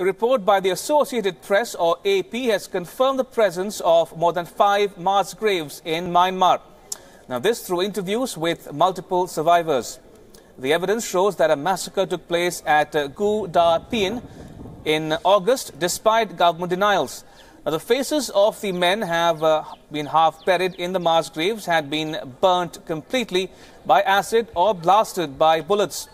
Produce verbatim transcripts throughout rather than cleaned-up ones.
A report by the Associated Press, or A P, has confirmed the presence of more than five mass graves in Myanmar. Now, this through interviews with multiple survivors. The evidence shows that a massacre took place at uh, Gu Dar Pyin in August, despite government denials. Now, the faces of the men have uh, been half buried in the mass graves, had been burnt completely by acid or blasted by bullets.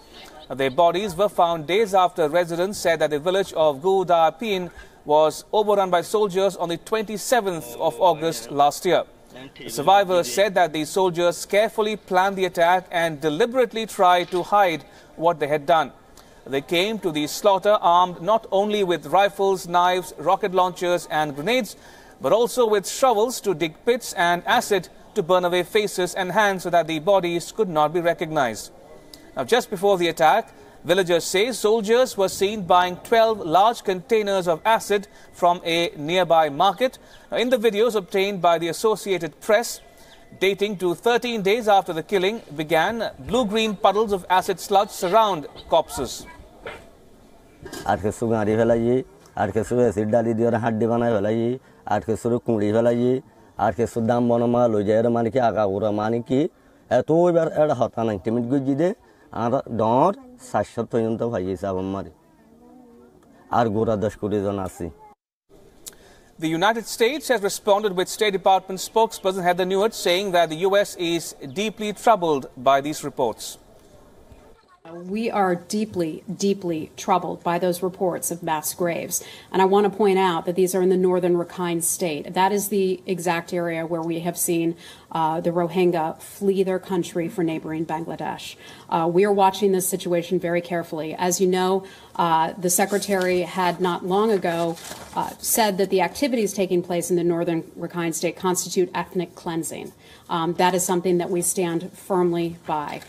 Now, their bodies were found days after residents said that the village of Gu Dar Pyin was overrun by soldiers on the twenty-seventh of August last year. The survivors said that the soldiers carefully planned the attack and deliberately tried to hide what they had done. They came to the slaughter armed not only with rifles, knives, rocket launchers and grenades, but also with shovels to dig pits and acid to burn away faces and hands so that the bodies could not be recognized. Now, just before the attack, villagers say soldiers were seen buying twelve large containers of acid from a nearby market. Now, in the videos obtained by the Associated Press, dating to thirteen days after the killing began, blue-green puddles of acid sludge surround corpses. The United States has responded with State Department spokesperson Heather Neuert saying that the U S is deeply troubled by these reports. We are deeply, deeply troubled by those reports of mass graves. And I want to point out that these are in the northern Rakhine State. That is the exact area where we have seen uh, the Rohingya flee their country for neighboring Bangladesh. Uh, we are watching this situation very carefully. As you know, uh, the Secretary had not long ago uh, said that the activities taking place in the northern Rakhine State constitute ethnic cleansing. Um, that is something that we stand firmly by.